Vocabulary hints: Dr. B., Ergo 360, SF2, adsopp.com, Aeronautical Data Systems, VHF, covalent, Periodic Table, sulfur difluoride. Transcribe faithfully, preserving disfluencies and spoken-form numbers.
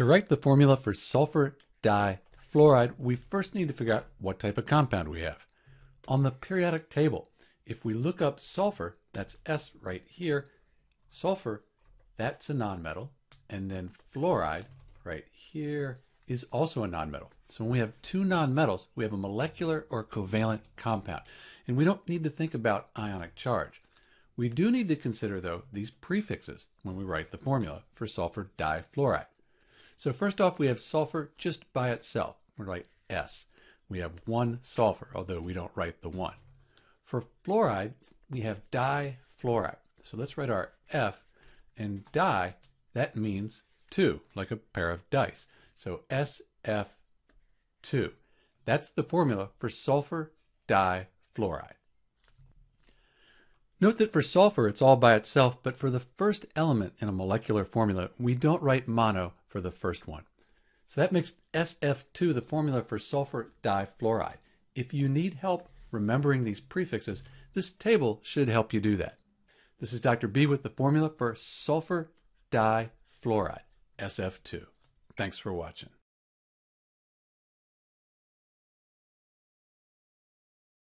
To write the formula for sulfur difluoride, we first need to figure out what type of compound we have. On the periodic table, if we look up sulfur, that's S right here, sulfur, that's a nonmetal, and then fluoride right here is also a nonmetal. So when we have two nonmetals, we have a molecular or covalent compound. And we don't need to think about ionic charge. We do need to consider, though, these prefixes when we write the formula for sulfur difluoride. So first off, we have sulfur just by itself. We write S. We have one sulfur, although we don't write the one. For fluoride, we have difluoride. So let's write our F, and di, that means two, like a pair of dice. So S F two. That's the formula for sulfur difluoride. Note that for sulfur, it's all by itself, but for the first element in a molecular formula, we don't write mono for the first one. So that makes S F two the formula for sulfur difluoride. If you need help remembering these prefixes, this table should help you do that. This is Doctor B with the formula for sulfur difluoride, S F two. Thanks for watching.